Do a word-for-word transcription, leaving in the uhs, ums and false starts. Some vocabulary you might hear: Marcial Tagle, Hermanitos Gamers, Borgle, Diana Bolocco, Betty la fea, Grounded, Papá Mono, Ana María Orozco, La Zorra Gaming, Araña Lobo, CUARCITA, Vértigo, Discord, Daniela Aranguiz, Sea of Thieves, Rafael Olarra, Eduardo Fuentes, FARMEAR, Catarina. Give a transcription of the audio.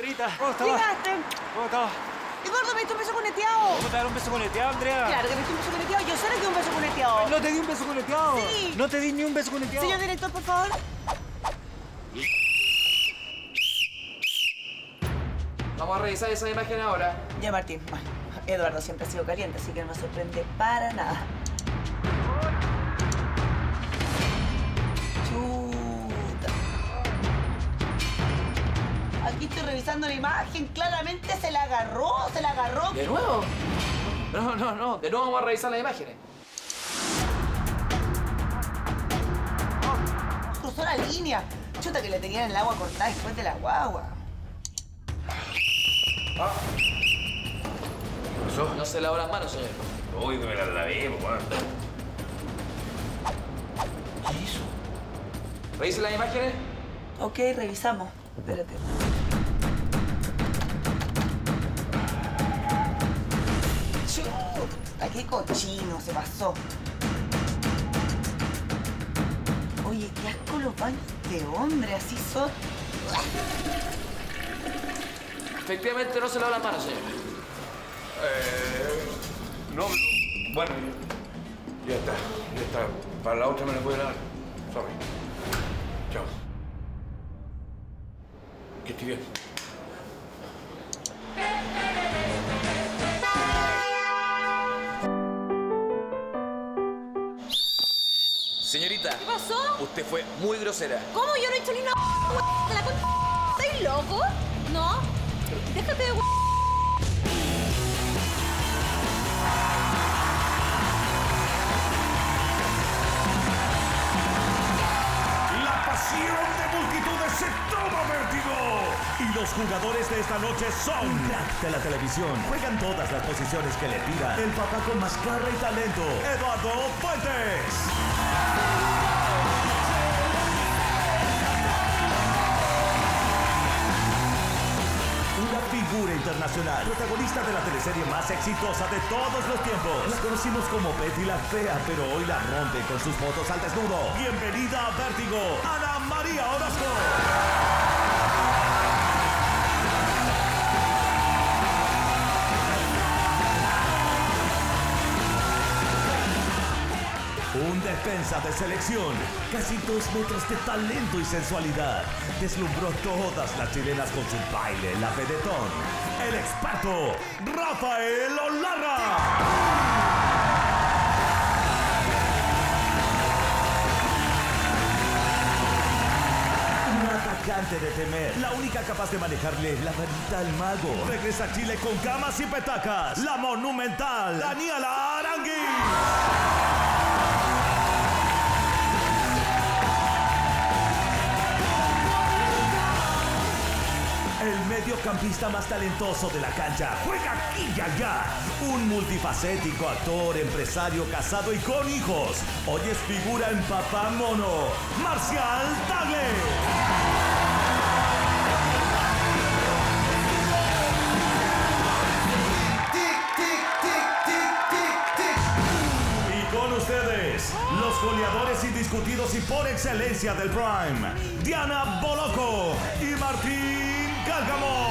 Andrita. ¿Cómo estás? Llegaste. ¿Cómo estás? Eduardo, me diste un beso coneteado. ¿Cómo te dar un beso coneteado, Andrea? Claro que me diste un beso coneteado. Yo solo que un beso coneteado. No te di un beso coneteado. Sí. No te di ni un beso coneteado. Señor director, por favor. Vamos a revisar esa imagen ahora. Ya, Martín. Bueno, Eduardo siempre ha sido caliente, así que no me sorprende para nada. Aquí estoy revisando la imagen. Claramente se la agarró, se la agarró. ¿De nuevo? No, no, no. De nuevo vamos a revisar las imágenes. Cruzó la línea. Chuta que le tenían el agua cortada después de la guagua. Ah. ¿Qué pasó? No se lava las manos, señor. Uy, que me las lavé, papá. ¿Qué hizo? ¿Revisen las imágenes? Ok, revisamos. Espérate. ¡Chuta! ¡Qué cochino! Se pasó. Oye, qué asco los baños de hombre. Así son. Efectivamente, no se lava la mano, señora. Eh... No, pero... Bueno, ya está. Ya está. Para la otra me la voy a lavar. Sorry. Chao. Que estoy bien. Señorita. ¿Qué pasó? Usted fue muy grosera. ¿Cómo? Yo no he hecho ni una... de la concha. ¿Estás loco? No. Déjate de... La pasión de multitudes se toma Vértigo. Y los jugadores de esta noche son... un crack de la televisión. Juegan todas las posiciones que le tiran. El papá con más garra y talento, Eduardo Fuentes. Figura internacional, protagonista de la teleserie más exitosa de todos los tiempos. La conocimos como Betty la Fea, pero hoy la rompe con sus fotos al desnudo. Bienvenida a Vértigo, Ana María Orozco. Un defensa de selección, casi dos metros de talento y sensualidad. Deslumbró todas las chilenas con su baile, la vedetón, el experto Rafael Olarra. Un atacante de temer, la única capaz de manejarle la varita al mago. Regresa a Chile con camas y petacas, la monumental Daniela Aranguiz. El mediocampista más talentoso de la cancha. Juega aquí y allá. Un multifacético actor, empresario, casado y con hijos. Hoy es figura en Papá Mono, Marcial Tagle. Tic, tic, tic, tic, tic, tic. Y con ustedes, los goleadores indiscutidos y por excelencia del Prime, Diana Bolocco y Martín. ¡Vamos!